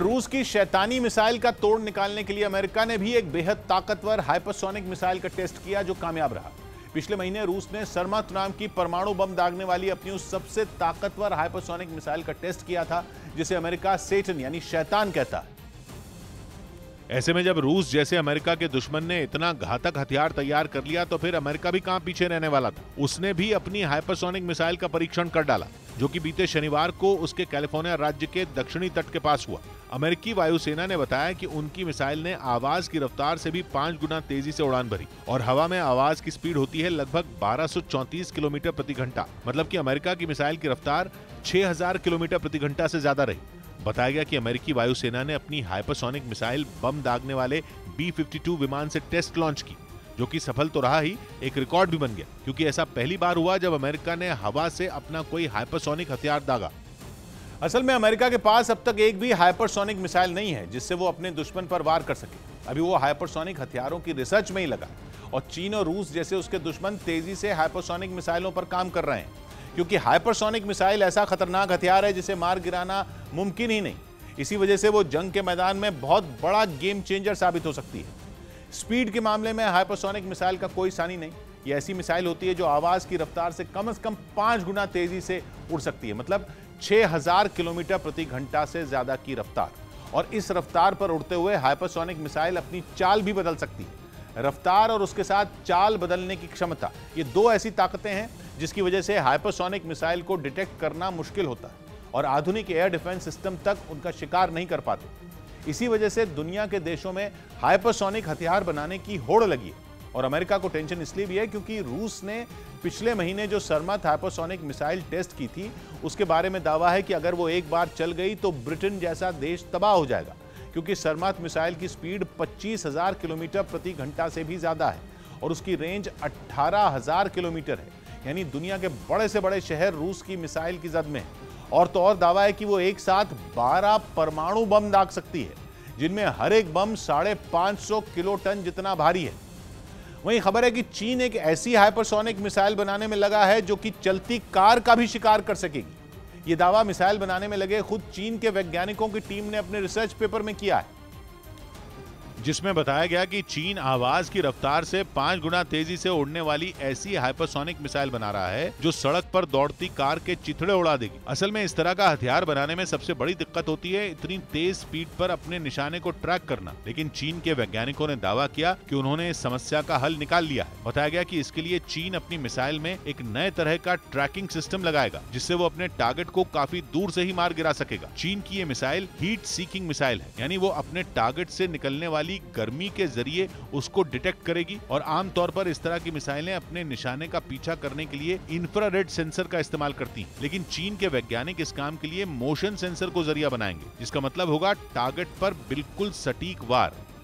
रूस की शैतानी मिसाइल का तोड़ निकालने के लिए अमेरिका ने भी एक बेहद ताकतवर हाइपरसोनिक मिसाइल का टेस्ट किया जो कामयाब रहा। पिछले महीने रूस ने सरमत नाम की परमाणु बम दागने वाली अपनी उस सबसे ताकतवर हाइपरसोनिक मिसाइल का टेस्ट किया था जिसे अमेरिका सैटन यानी शैतान कहता है। ऐसे में जब रूस जैसे अमेरिका के दुश्मन ने इतना घातक हथियार तैयार कर लिया तो फिर अमेरिका भी कहां पीछे रहने वाला था। उसने भी अपनी हाइपरसोनिक मिसाइल का परीक्षण कर डाला जो कि बीते शनिवार को उसके कैलिफोर्निया राज्य के दक्षिणी तट के पास हुआ। अमेरिकी वायुसेना ने बताया कि उनकी मिसाइल ने आवाज की रफ्तार से भी 5 गुना तेजी से उड़ान भरी और हवा में आवाज की स्पीड होती है लगभग 1234 किलोमीटर प्रति घंटा, मतलब कि अमेरिका की मिसाइल की रफ्तार 6000 किलोमीटर प्रति घंटा से ज्यादा रही। बताया गया कि अमेरिकी वायुसेना ने अपनी हाइपरसोनिक मिसाइल बम दागने वाले B-52 विमान से टेस्ट लॉन्च की जो कि सफल तो रहा ही, एक रिकॉर्ड भी बन गया क्योंकि ऐसा पहली बार हुआ जब अमेरिका ने हवा से अपना कोई हाइपरसोनिक हथियार दागा। असल में अमेरिका के पास अब तक एक भी हाइपरसोनिक मिसाइल नहीं है जिससे वो अपने दुश्मन पर वार कर सके। अभी वो हाइपरसोनिक हथियारों की रिसर्च में ही लगा और चीन और रूस जैसे उसके दुश्मन तेजी से हाइपरसोनिक मिसाइलों पर काम कर रहे हैं क्योंकि हाइपरसोनिक मिसाइल ऐसा खतरनाक हथियार है जिसे मार गिराना मुमकिन ही नहीं। इसी वजह से वो जंग के मैदान में बहुत बड़ा गेम चेंजर साबित हो सकती है। स्पीड के मामले में हाइपरसोनिक मिसाइल का कोई सानी नहीं। ये ऐसी मिसाइल होती है जो आवाज की रफ्तार से कम 5 गुना तेजी से उड़ सकती है, मतलब 6000 किलोमीटर प्रति घंटा से ज्यादा की रफ्तार। और इस रफ्तार पर उड़ते हुए हाइपरसोनिक मिसाइल अपनी चाल भी बदल सकती है। रफ्तार और उसके साथ चाल बदलने की क्षमता, ये दो ऐसी ताकतें हैं जिसकी वजह से हाइपरसोनिक मिसाइल को डिटेक्ट करना मुश्किल होता है और आधुनिक एयर डिफेंस सिस्टम तक उनका शिकार नहीं कर पाते। इसी वजह से दुनिया के देशों में हाइपरसोनिक हथियार बनाने की होड़ लगी है और अमेरिका को टेंशन इसलिए भी है क्योंकि रूस ने पिछले महीने जो सरमत हाइपरसोनिक मिसाइल टेस्ट की थी उसके बारे में दावा है कि अगर वो एक बार चल गई तो ब्रिटेन जैसा देश तबाह हो जाएगा क्योंकि सरमत मिसाइल की स्पीड 25000 किलोमीटर प्रति घंटा से भी ज्यादा है और उसकी रेंज 18000 किलोमीटर है, यानी दुनिया के बड़े से बड़े शहर रूस की मिसाइल की जद में है। और तो और दावा है कि वो एक साथ 12 परमाणु बम दाग सकती है जिनमें हर एक बम 550 किलो टन जितना भारी है। वहीं खबर है कि चीन एक ऐसी हाइपरसोनिक मिसाइल बनाने में लगा है जो कि चलती कार का भी शिकार कर सकेगी। ये दावा मिसाइल बनाने में लगे खुद चीन के वैज्ञानिकों की टीम ने अपने रिसर्च पेपर में किया है जिसमें बताया गया कि चीन आवाज की रफ्तार से 5 गुना तेजी से उड़ने वाली ऐसी हाइपरसोनिक मिसाइल बना रहा है जो सड़क पर दौड़ती कार के चिथड़े उड़ा देगी। असल में इस तरह का हथियार बनाने में सबसे बड़ी दिक्कत होती है इतनी तेज स्पीड पर अपने निशाने को ट्रैक करना, लेकिन चीन के वैज्ञानिकों ने दावा किया कि उन्होंने इस समस्या का हल निकाल लिया है। बताया गया कि इसके लिए चीन अपनी मिसाइल में एक नए तरह का ट्रैकिंग सिस्टम लगाएगा जिससे वो अपने टारगेट को काफी दूर से ही मार गिरा सकेगा। चीन की ये मिसाइल हीट सीकिंग मिसाइल है, यानी वो अपने टारगेट से निकलने वाली गर्मी के जरिए उसको डिटेक्ट करेगी और आमतौर पर इस तरह की मिसाइलें अपने निशाने का पीछा करने के लिए इंफ्रारेड सेंसर का इस्तेमाल करती हैं। लेकिन चीन के वैज्ञानिक इस काम के लिए मोशन सेंसर को जरिया बनाएंगे जिसका मतलब होगा टारगेट पर बिल्कुल सटीक वार।